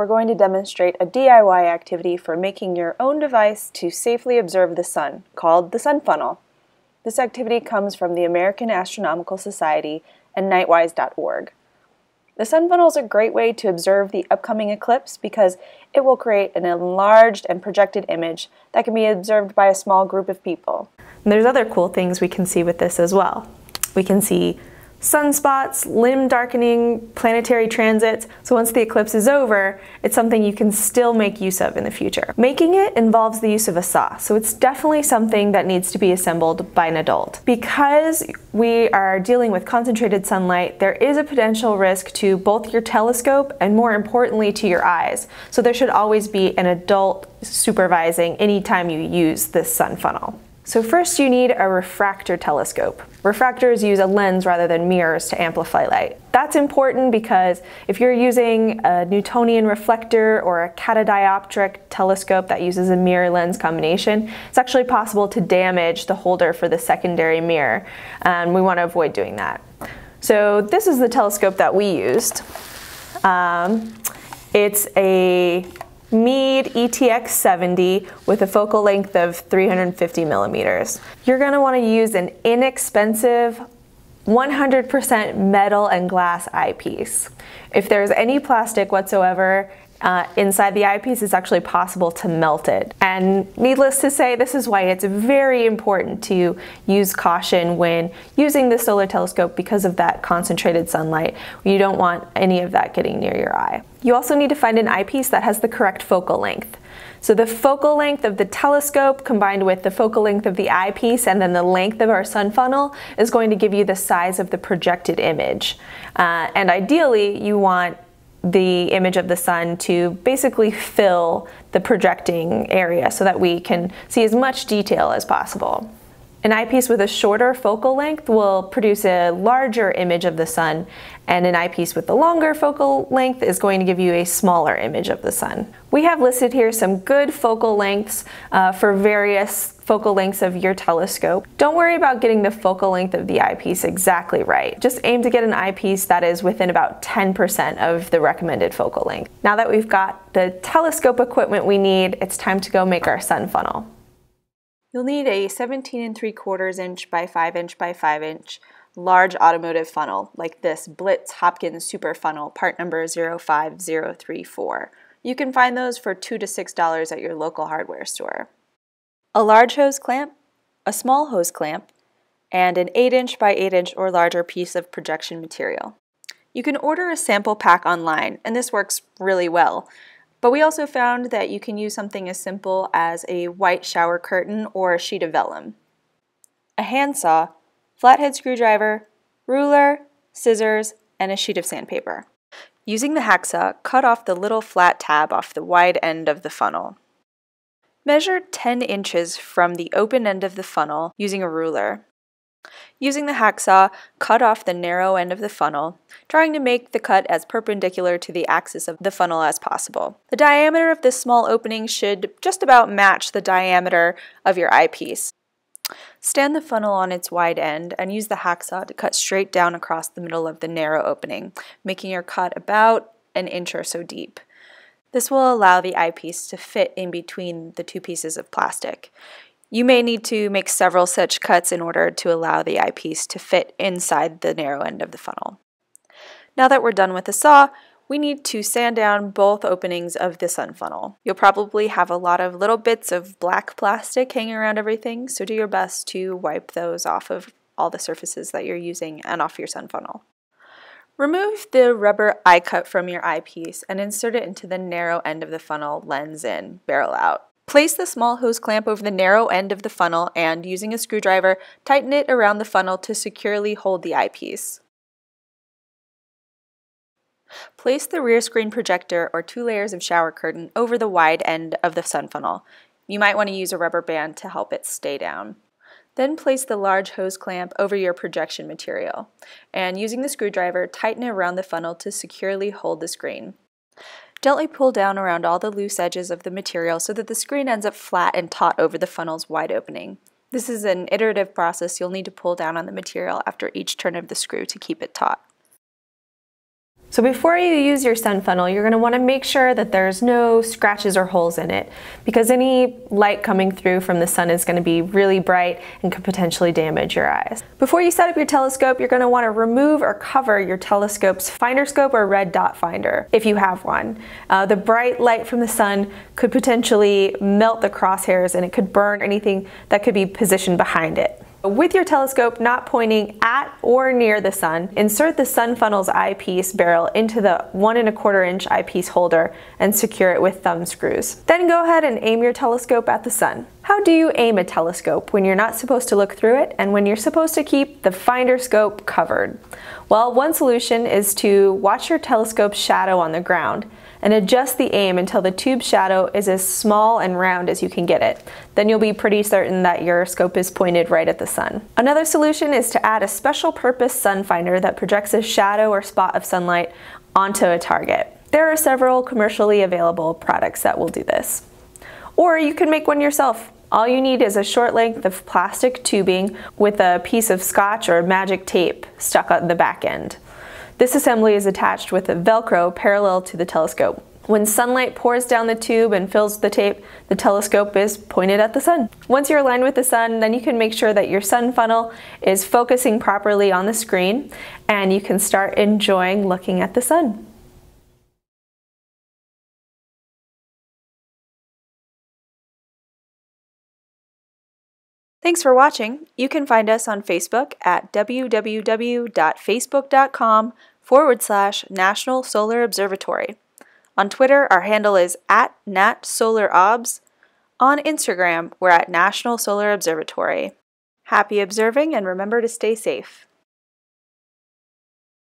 we're going to demonstrate a DIY activity for making your own device to safely observe the sun, called the Sun Funnel. This activity comes from the American Astronomical Society and nightwise.org. The Sun Funnel is a great way to observe the upcoming eclipse because it will create an enlarged and projected image that can be observed by a small group of people. And there's other cool things we can see with this as well. We can see sunspots, limb darkening, planetary transits, so once the eclipse is over, it's something you can still make use of in the future. Making it involves the use of a saw, so it's definitely something that needs to be assembled by an adult. Because we are dealing with concentrated sunlight, there is a potential risk to both your telescope and, more importantly, to your eyes, so there should always be an adult supervising any time you use this sun funnel. So first you need a refractor telescope. Refractors use a lens rather than mirrors to amplify light. That's important because if you're using a Newtonian reflector or a catadioptric telescope that uses a mirror lens combination, it's actually possible to damage the holder for the secondary mirror, and we want to avoid doing that. So this is the telescope that we used. It's a Meade ETX 70 with a focal length of 350 millimeters. You're going to want to use an inexpensive 100% metal and glass eyepiece. If there's any plastic whatsoever inside the eyepiece, it's actually possible to melt it. And needless to say, this is why it's very important to use caution when using the solar telescope because of that concentrated sunlight. You don't want any of that getting near your eye. You also need to find an eyepiece that has the correct focal length. So the focal length of the telescope combined with the focal length of the eyepiece and then the length of our sun funnel is going to give you the size of the projected image. And ideally, you want the image of the sun to basically fill the projecting area so that we can see as much detail as possible. An eyepiece with a shorter focal length will produce a larger image of the sun, and an eyepiece with a longer focal length is going to give you a smaller image of the sun. We have listed here some good focal lengths for various focal lengths of your telescope. Don't worry about getting the focal length of the eyepiece exactly right. Just aim to get an eyepiece that is within about 10% of the recommended focal length. Now that we've got the telescope equipment we need, it's time to go make our sun funnel. You'll need a 17 3/4 inch by 5 inch by 5 inch large automotive funnel like this Blitz Hopkins Super Funnel, part number 05034. You can find those for $2 to $6 at your local hardware store. A large hose clamp, a small hose clamp, and an 8 inch by 8 inch or larger piece of projection material. You can order a sample pack online, and this works really well. But we also found that you can use something as simple as a white shower curtain or a sheet of vellum. A handsaw, flathead screwdriver, ruler, scissors, and a sheet of sandpaper. Using the hacksaw, cut off the little flat tab off the wide end of the funnel. Measure 10 inches from the open end of the funnel using a ruler. Using the hacksaw, cut off the narrow end of the funnel, trying to make the cut as perpendicular to the axis of the funnel as possible. The diameter of this small opening should just about match the diameter of your eyepiece. Stand the funnel on its wide end and use the hacksaw to cut straight down across the middle of the narrow opening, making your cut about an inch or so deep. This will allow the eyepiece to fit in between the two pieces of plastic. You may need to make several such cuts in order to allow the eyepiece to fit inside the narrow end of the funnel. Now that we're done with the saw, we need to sand down both openings of the sun funnel. You'll probably have a lot of little bits of black plastic hanging around everything, so do your best to wipe those off of all the surfaces that you're using and off your sun funnel. Remove the rubber eye cut from your eyepiece and insert it into the narrow end of the funnel, lens in, barrel out. Place the small hose clamp over the narrow end of the funnel and, using a screwdriver, tighten it around the funnel to securely hold the eyepiece. Place the rear screen projector or two layers of shower curtain over the wide end of the sun funnel. You might want to use a rubber band to help it stay down. Then place the large hose clamp over your projection material and, using the screwdriver, tighten it around the funnel to securely hold the screen. Gently pull down around all the loose edges of the material so that the screen ends up flat and taut over the funnel's wide opening. This is an iterative process. You'll need to pull down on the material after each turn of the screw to keep it taut. So before you use your sun funnel, you're going to want to make sure that there's no scratches or holes in it, because any light coming through from the sun is going to be really bright and could potentially damage your eyes. Before you set up your telescope, you're going to want to remove or cover your telescope's finder scope or red dot finder, if you have one. The bright light from the sun could potentially melt the crosshairs, and it could burn anything that could be positioned behind it. With your telescope not pointing at or near the sun, insert the sun funnel's eyepiece barrel into the 1 1/4 inch eyepiece holder and secure it with thumb screws. Then go ahead and aim your telescope at the sun. How do you aim a telescope when you're not supposed to look through it and when you're supposed to keep the finder scope covered? Well, one solution is to watch your telescope's shadow on the ground and adjust the aim until the tube shadow is as small and round as you can get it. Then you'll be pretty certain that your scope is pointed right at the sun. Another solution is to add a special purpose sun finder that projects a shadow or spot of sunlight onto a target. There are several commercially available products that will do this. Or you can make one yourself. All you need is a short length of plastic tubing with a piece of scotch or magic tape stuck on the back end. This assembly is attached with a Velcro parallel to the telescope. When sunlight pours down the tube and fills the tape, the telescope is pointed at the sun. Once you're aligned with the sun, then you can make sure that your sun funnel is focusing properly on the screen, and you can start enjoying looking at the sun. Thanks for watching. You can find us on Facebook at www.facebook.com/National Solar Observatory. On Twitter, our handle is @NatSolarObs. On Instagram, we're @National Solar Observatory. Happy observing, and remember to stay safe.